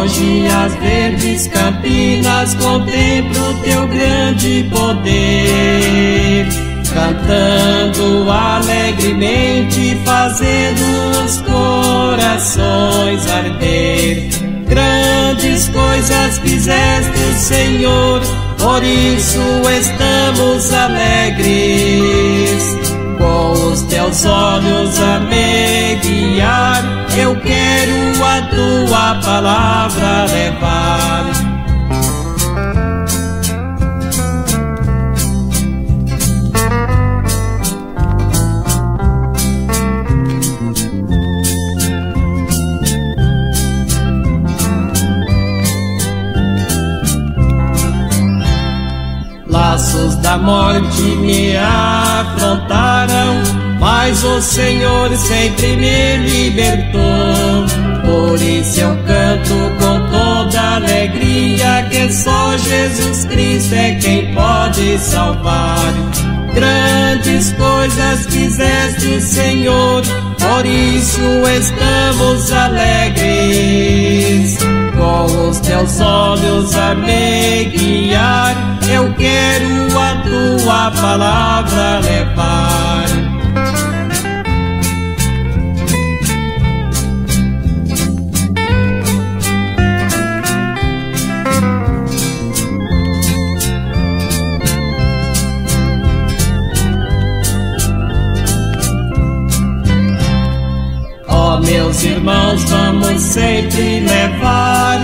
longe as verdes campinas, contemplo teu grande poder, cantando alegremente, fazendo os corações arder. Grandes coisas fizeste, Senhor, por isso estamos alegres. Com os teus olhos a me guiar, eu quero a tua palavra levar. Laços da morte me afrontaram, mas o Senhor sempre me libertou. Por isso eu canto com toda alegria, que só Jesus Cristo é quem pode salvar. Grandes coisas fizeste, Senhor, por isso estamos alegres. Com os teus olhos a me guiar, eu quero a tua palavra levar. Meus irmãos, vamos sempre levar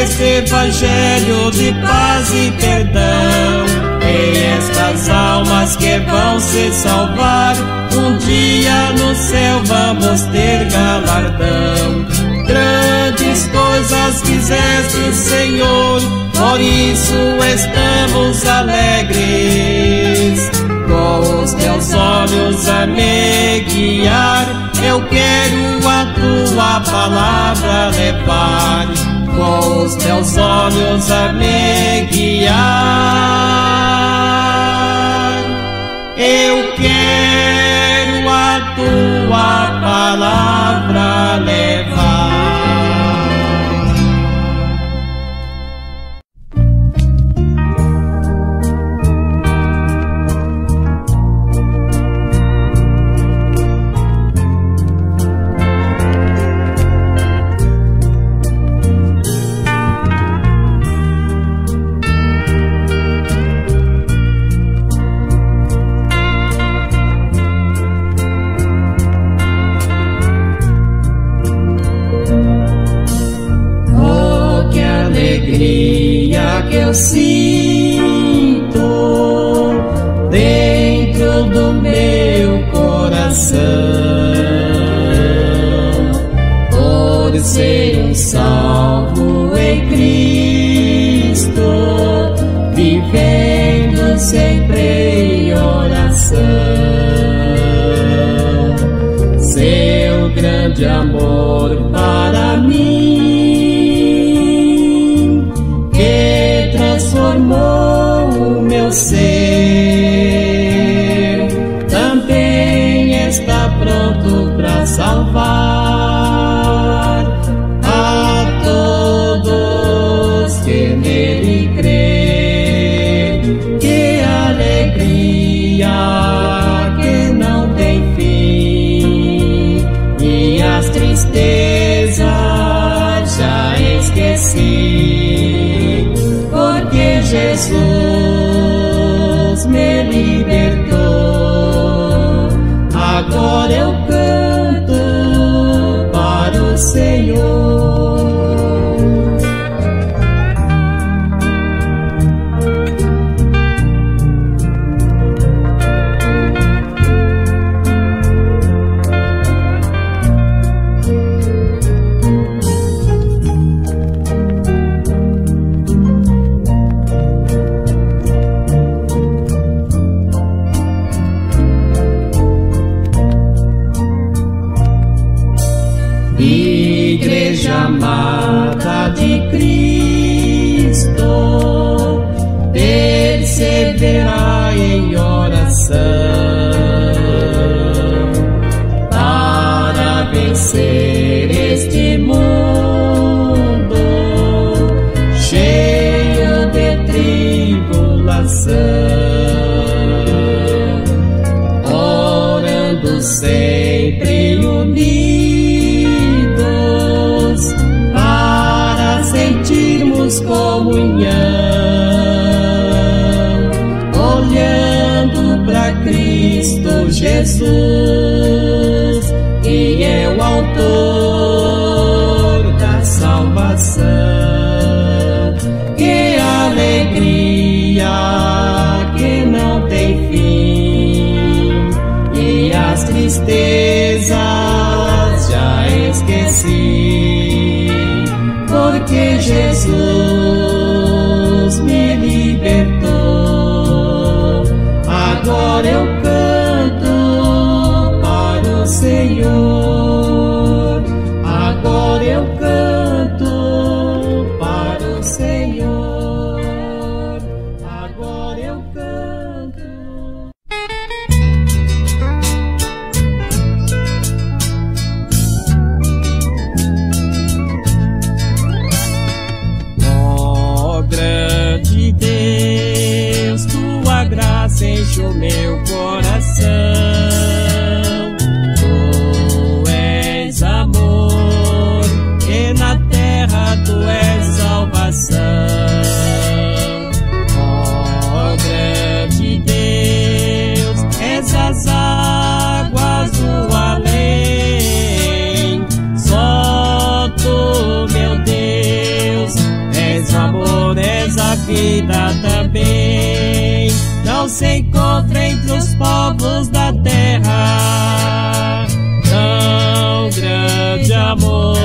este evangelho de paz e perdão. E estas almas que vão se salvar, um dia no céu vamos ter galardão. Grandes coisas fizeste, Senhor, por isso estamos alegres. Com os teus olhos a me guiar, eu quero a tua palavra levar. Com os teus olhos a me guiar, eu quero a tua palavra levar. Eu sinto dentro do meu coração por ser um salvo em Cristo, vivendo sempre em oração. Seu grande amor para mim transformou o meu ser, também está pronto para salvar a todos que nele crêem. Que alegria que não tem fim, minhas tristezas já esqueci, porque Jesus me libertou. Agora eu canto para o Senhor. Para vencer este mundo, comunhão, olhando para Cristo Jesus, que é o autor da salvação. Que alegria que não tem fim, e as tristezas já esqueci, porque Jesus me libertou. Agora eu canto para o Senhor, agora eu canto para o Senhor, agora eu canto. Encheu meu coração, tu és amor, e na terra tu és salvação. Ó grande Deus, és as águas do além, só tu, meu Deus, és amor, és a vida também. Não se encontra entre os povos da terra tão grande amor,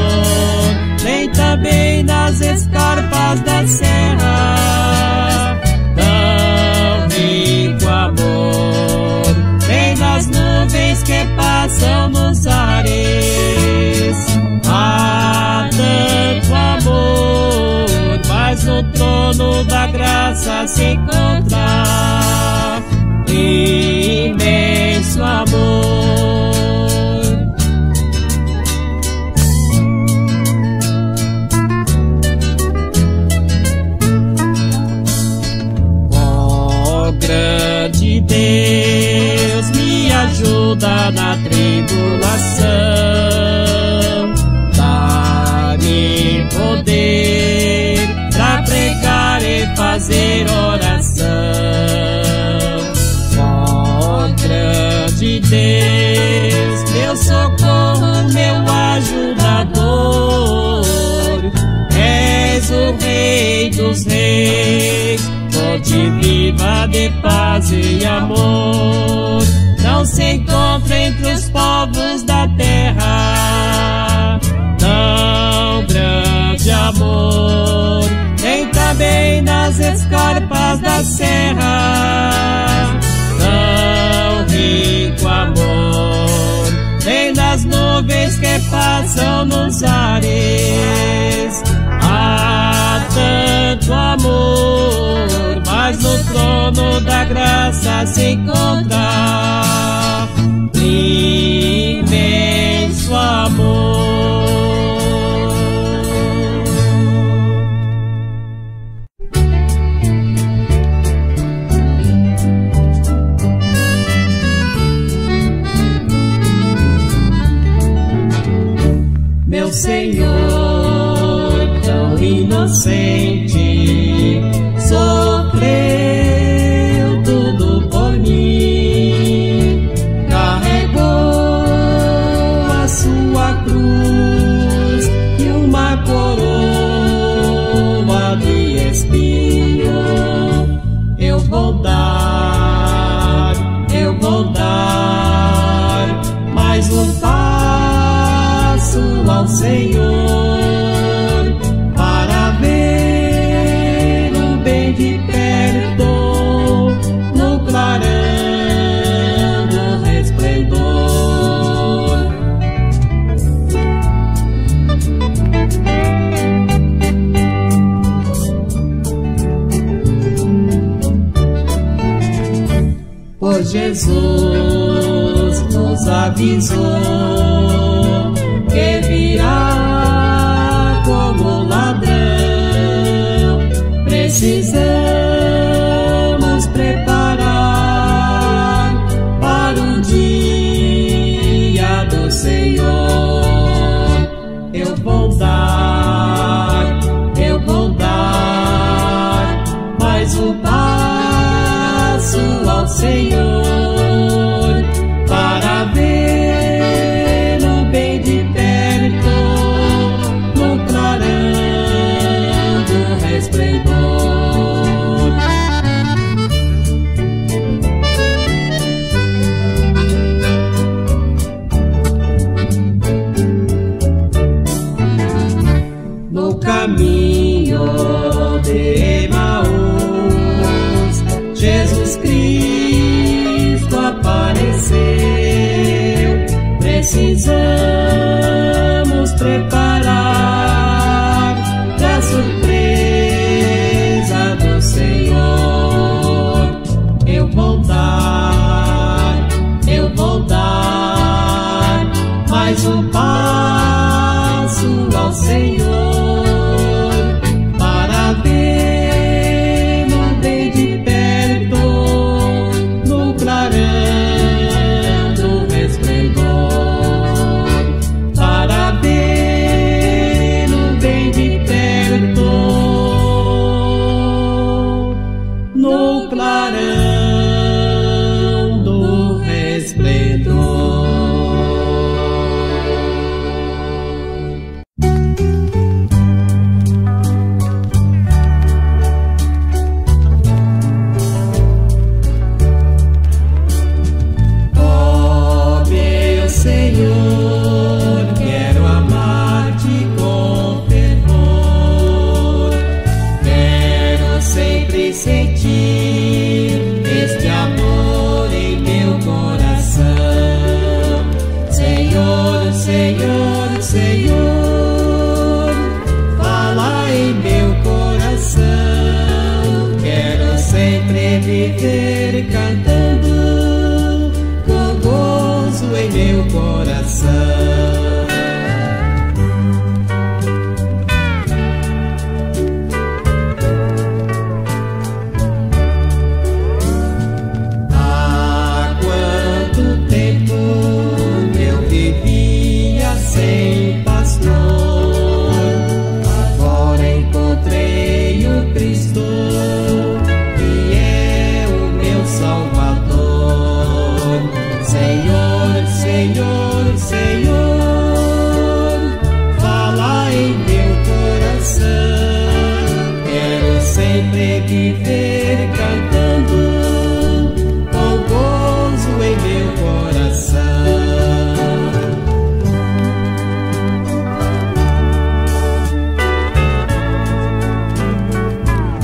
nem também nas escarpas da serra tão rico amor, nem nas nuvens que passam nos ares. Há tanto amor, mas no trono da graça se encontra imenso amor. Ó grande Deus, me ajuda na tribulação, dá-me poder pregar e fazer oração. Ó grande Deus, meu socorro, meu ajudador, és o Rei dos reis, fonte viva de paz e amor. Não se encontra entre os povos da terra tão grande amor, nem também nas escarpas da serra tão rico amor, nem nas nuvens que passam nos ares. Há tanto amor, mas no trono da graça se encontra imenso amor. Senhor, tão inocente, sofreu tudo por mim, carregou a sua cruz e uma coroa de espinho. Eu vou dar mais um ao Senhor, para ver o bem de perto no clarão do resplendor. Por Jesus nos avisou que virá como ladrão, precisamos preparar para o dia do Senhor. Eu vou dar precisamos preparar para a surpresa do Senhor. Eu vou dar mais um passo ao Senhor, para vê-lo bem de perto no clarão do resplendor, para vê-lo bem de perto no clarão. Viver cantando com gozo em meu coração. Há quanto tempo eu vivia sem pastor, agora encontrei o Cristo, Salvador. Senhor, Senhor, Senhor, fala em meu coração. Quero sempre viver cantando com gozo em meu coração.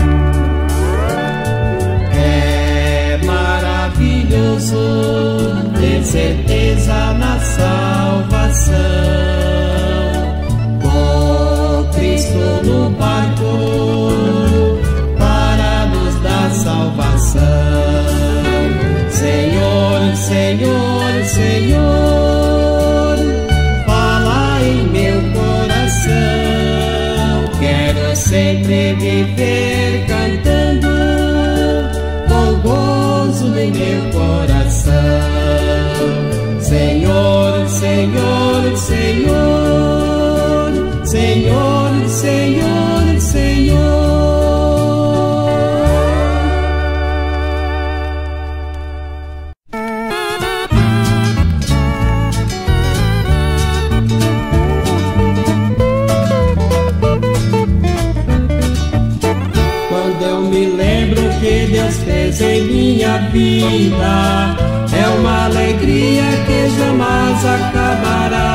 Ter certeza na salvação, com Cristo no barco para nos dar salvação. Senhor, Senhor, Senhor, fala em meu coração. Quero sempre viver cantando com gozo em meu coração. Senhor, Senhor, Senhor, Senhor, Senhor, Senhor. Quando eu me lembro que Deus fez em minha vida, é uma alegria que jamais acabará.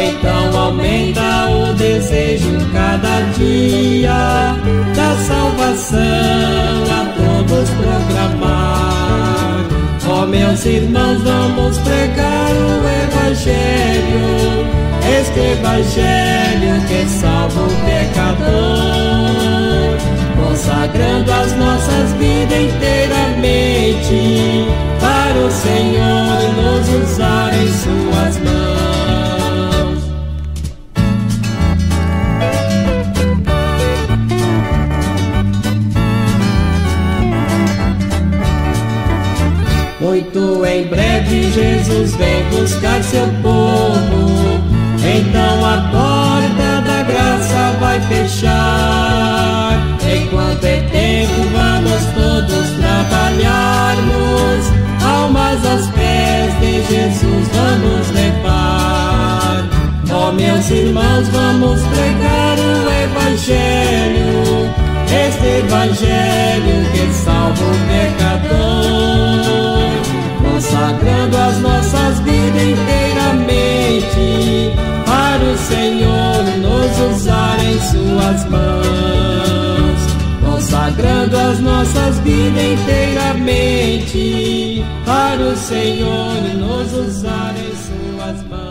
Então aumenta o desejo cada dia da salvação a todos proclamar. Ó, meus irmãos, vamos pregar o Evangelho, este Evangelho que salva o pecador, consagrando as nossas vidas inteiramente para o Senhor nos usar em suas mãos. Muito em breve Jesus vem buscar seu povo, então a porta da graça vai fechar. Enquanto é tempo, vamos todos trabalharmos, almas aos pés de Jesus vamos levar. Ó, meus irmãos, vamos pregar o Evangelho, este Evangelho que salva o pecador, consagrando as nossas vidas inteiramente para o Senhor nos usar em suas mãos. Consagrando as nossas vidas inteiramente para o Senhor nos usar em tuas mãos.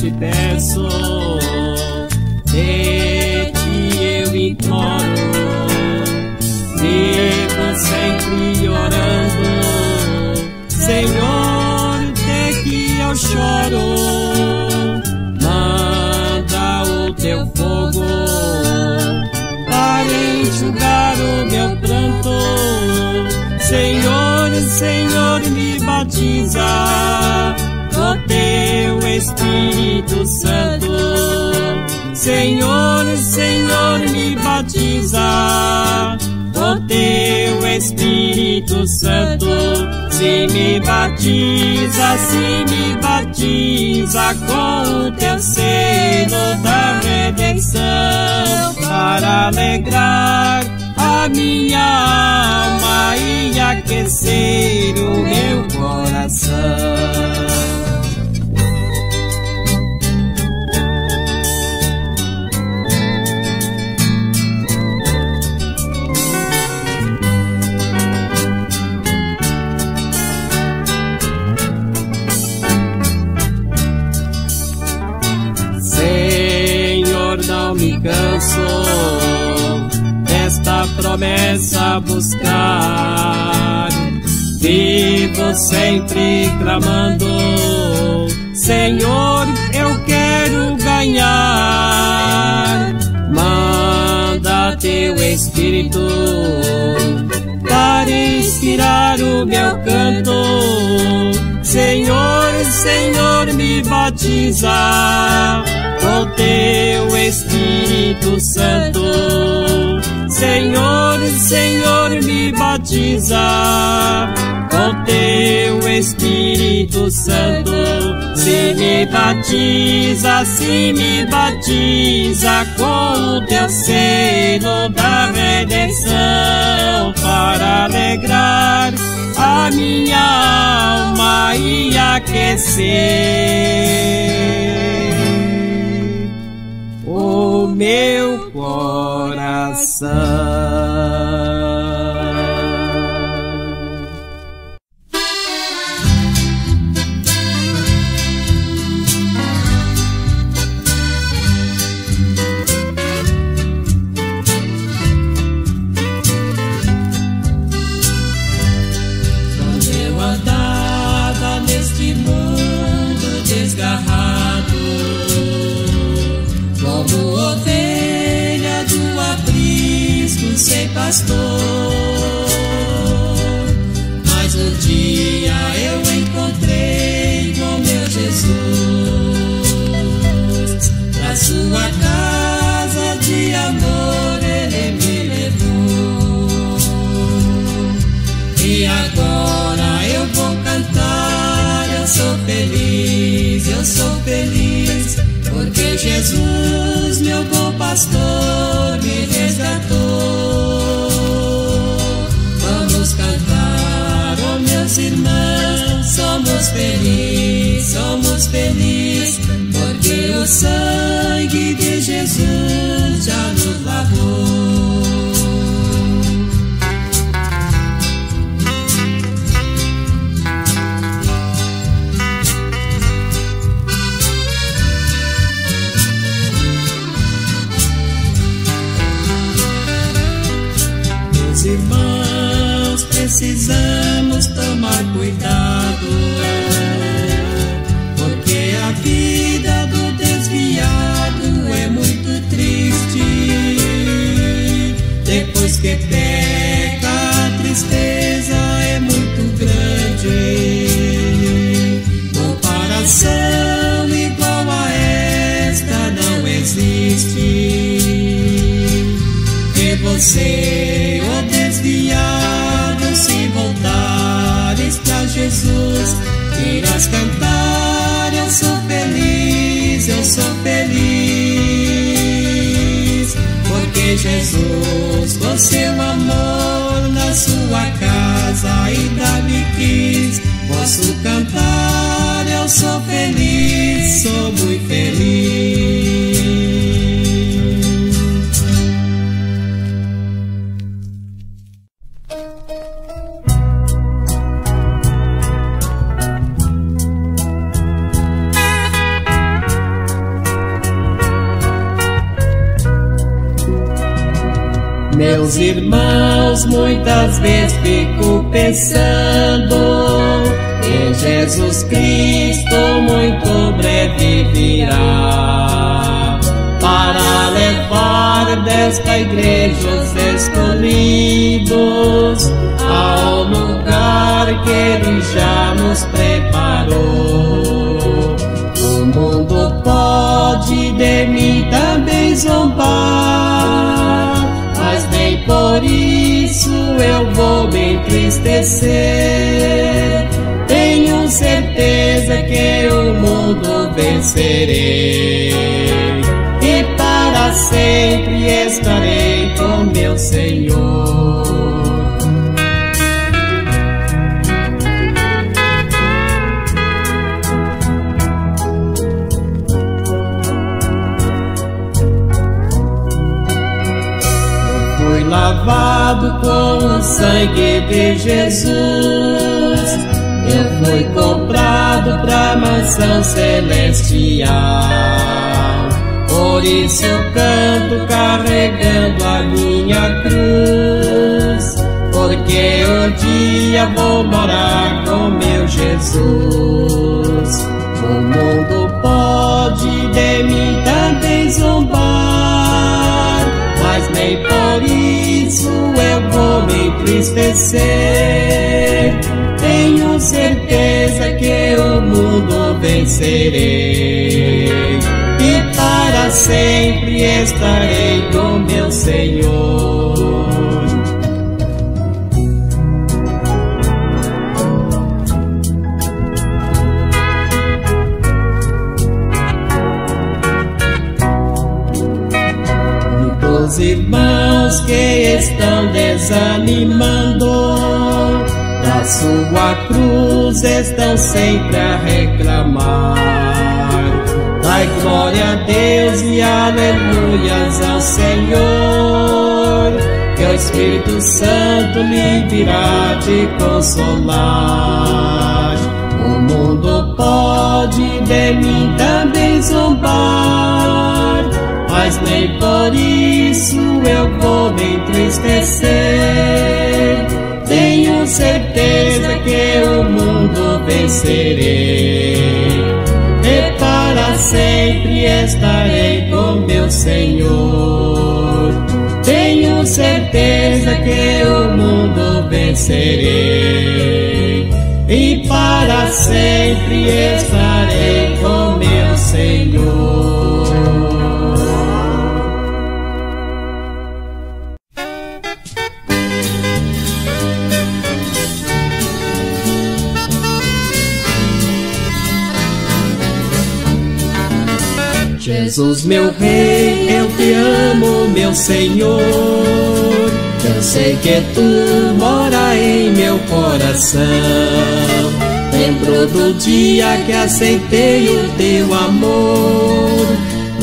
Te peço, de ti eu imploro, viva sempre orando, Senhor, de que eu choro, manda o teu fogo, para enxugar o meu pranto, Senhor, Senhor, me batiza, com teu Espírito Santo, Senhor, Senhor, me batiza, com teu Espírito Santo, se me batiza com o teu selo da redenção, para alegrar a minha alma e aquecer o meu coração. Desta promessa buscar, vivo sempre clamando, Senhor, eu quero ganhar, manda teu Espírito para inspirar o meu canto, Senhor, Senhor, me batiza com teu Espírito Santo, Senhor, Senhor, me batiza com teu Espírito Santo, se me batiza com o teu selo da redenção, para alegrar a minha alma e aquecer o meu coração. Sem pastor, mas um dia eu encontrei com meu Jesus, pra sua casa de amor ele me levou, e agora eu vou cantar, eu sou feliz, porque Jesus, meu bom pastor, me resgatou. Vamos cantar, oh meus irmãos, somos felizes, porque o sangue de Jesus já nos lavou. Irmãos, precisamos tomar cuidado, porque a vida do desviado é muito triste. Depois que peca, a tristeza é muito grande. Comparação igual a esta não existe. E você, oh desviado, se voltares pra Jesus, irás cantar, eu sou feliz, eu sou feliz, porque Jesus, com seu amor na sua casa mas ainda me quis. Posso cantar, eu sou feliz, sou muito feliz. Meus irmãos, muitas vezes fico pensando que Jesus Cristo muito breve virá para levar desta igreja os escolhidos ao lugar que Ele já nos preparou. O mundo pode de mim também zombar, mas nem por isso eu vou me entristecer. Tenho certeza que o mundo vencerei e para sempre estarei com meu Senhor. Eu fui lavado com o sangue de Jesus, eu fui comprado pra mansão celestial. Por isso eu canto carregando a minha cruz, porque um dia vou morar com meu Jesus. O mundo pode de mim também zombar, mas nem por isso eu vou me entristecer. Tenho certeza que o mundo vencerei e para sempre estarei com meu Senhor. E pros irmãos que estão desanimando, da sua cruz estão sempre a reclamar. Dai glória a Deus e aleluias ao Senhor, que o Espírito Santo lhe virá te consolar. O mundo pode de mim também zombar, mas nem por isso eu vou me entristecer. Tenho certeza que o mundo vencerei e para sempre estarei com meu Senhor. Tenho certeza que o mundo vencerei e para sempre estarei com meu Senhor. Jesus, meu Rei, eu te amo, meu Senhor. Eu sei que Tu mora em meu coração. Lembro do dia que aceitei o Teu amor.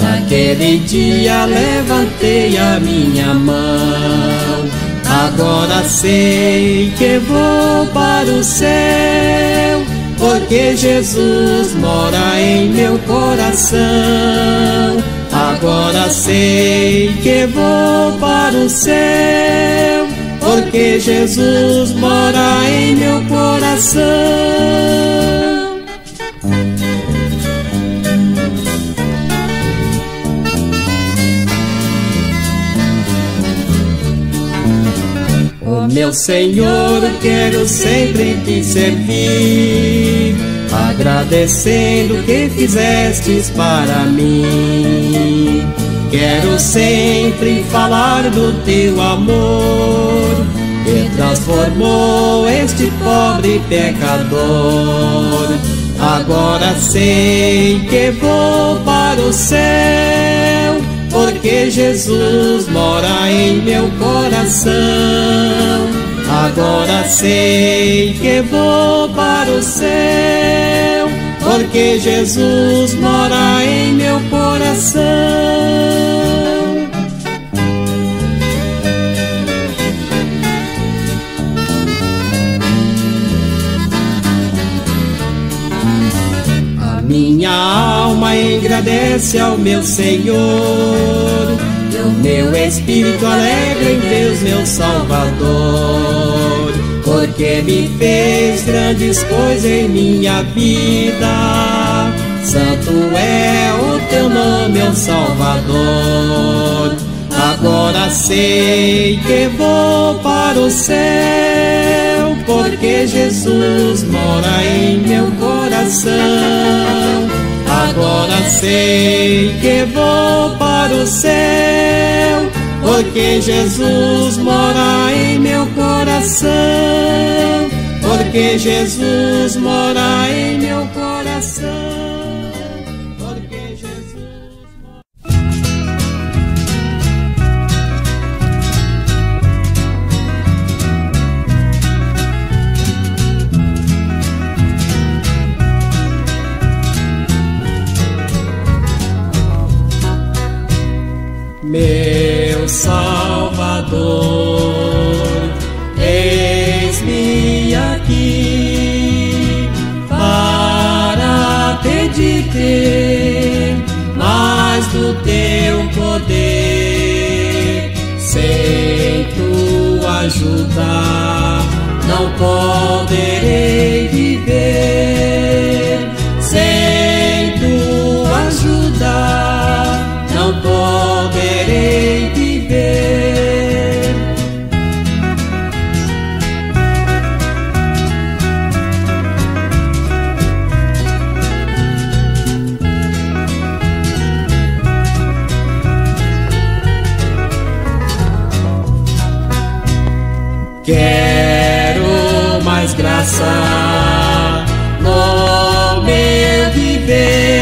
Naquele dia levantei a minha mão. Agora sei que vou para o céu, porque Jesus mora em meu coração. Agora sei que vou para o céu, porque Jesus mora em meu coração. Meu Senhor, quero sempre te servir, agradecendo o que fizestes para mim. Quero sempre falar do Teu amor, que transformou este pobre pecador. Agora sei que vou para o céu, porque Jesus mora em meu coração. Agora sei que vou para o céu, porque Jesus mora em meu coração. Minha alma agradece ao meu Senhor, e o meu espírito alegra em Deus, meu Salvador, porque me fez grandes coisas em minha vida. Santo é o teu nome, meu Salvador. Agora sei que vou para o céu, porque Jesus mora em meu coração. Agora sei que vou para o céu, porque Jesus mora em meu coração. Porque Jesus mora em meu coração. Meu Salvador, eis-me aqui para pedir-te mais do teu poder. Sem tua ajuda não poderei viver. Sem tua ajuda não poderei viver. Quero mais graça no meu viver.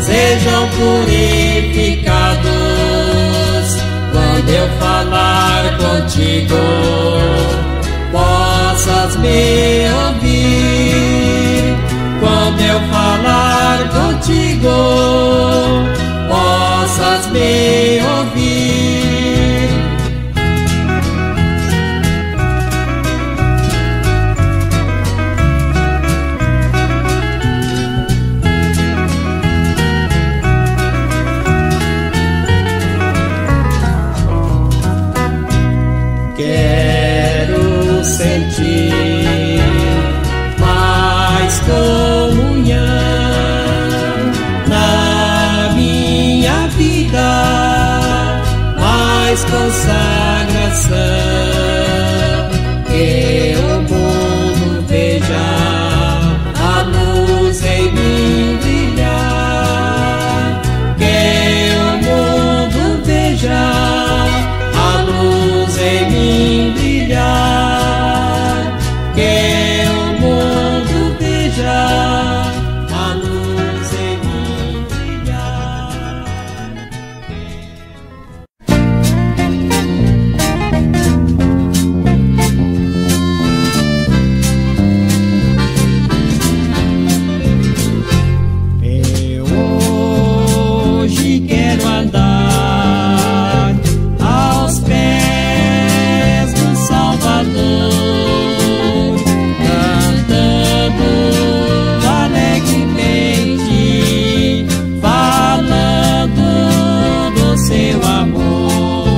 Sejam purificados quando eu falar contigo, possas me ouvir. Quando eu falar contigo, possas me ouvir. Quero sentir mais comunhão na minha vida, mais consagração, que o mundo veja a luz em mim brilhar, que o mundo veja em mim brilhar, que o mundo veja a luz em mim brilhar. Eu hoje quero andar aos pés Salvador, cantando alegremente, falando do seu amor.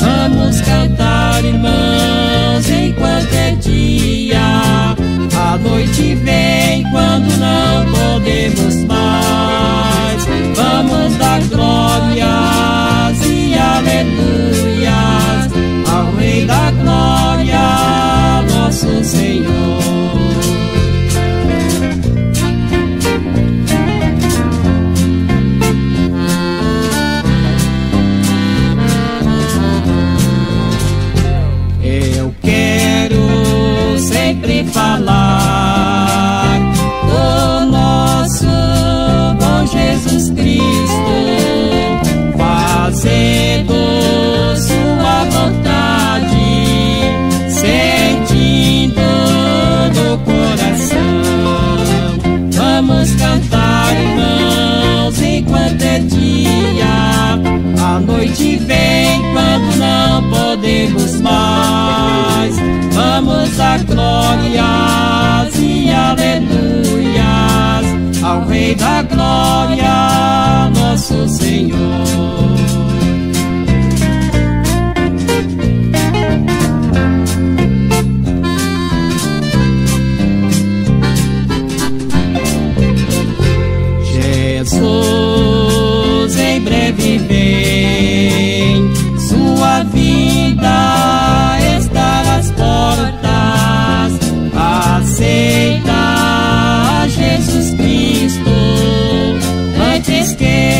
Vamos cantar, irmãos, enquanto é dia. A noite vem quando não podemos mais. Vamos dar glórias e aleluias ao Rei da Glória, nosso Senhor. Eu quero sempre falar do nosso bom Jesus Cristo, fazer mais. Vamos dar glórias e aleluias ao Rei da Glória, nosso Senhor. Jesus em breve vem, sua vida está às portas. Aceita a Jesus Cristo antes que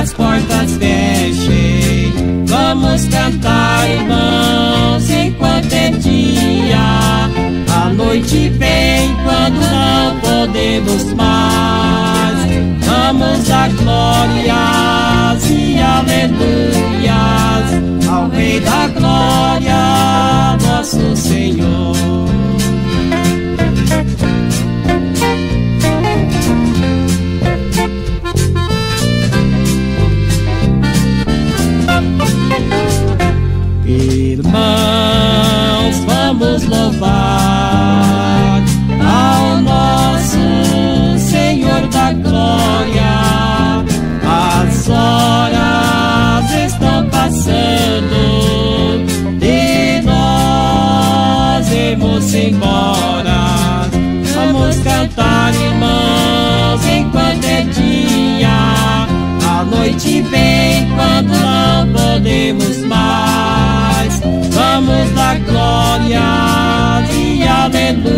as portas fechem. Vamos cantar, irmãos, enquanto é dia. A noite vem quando não podemos mais. Vamos dar glórias e aleluias ao Rei da Glória, nosso Senhor. Irmãos, vamos louvar ao nosso Senhor da Glória. As horas estão passando, de nós irmos embora. Vamos cantar, irmãos, enquanto é dia. A noite vem quando não podemos mais. Vamos dar glória e aleluia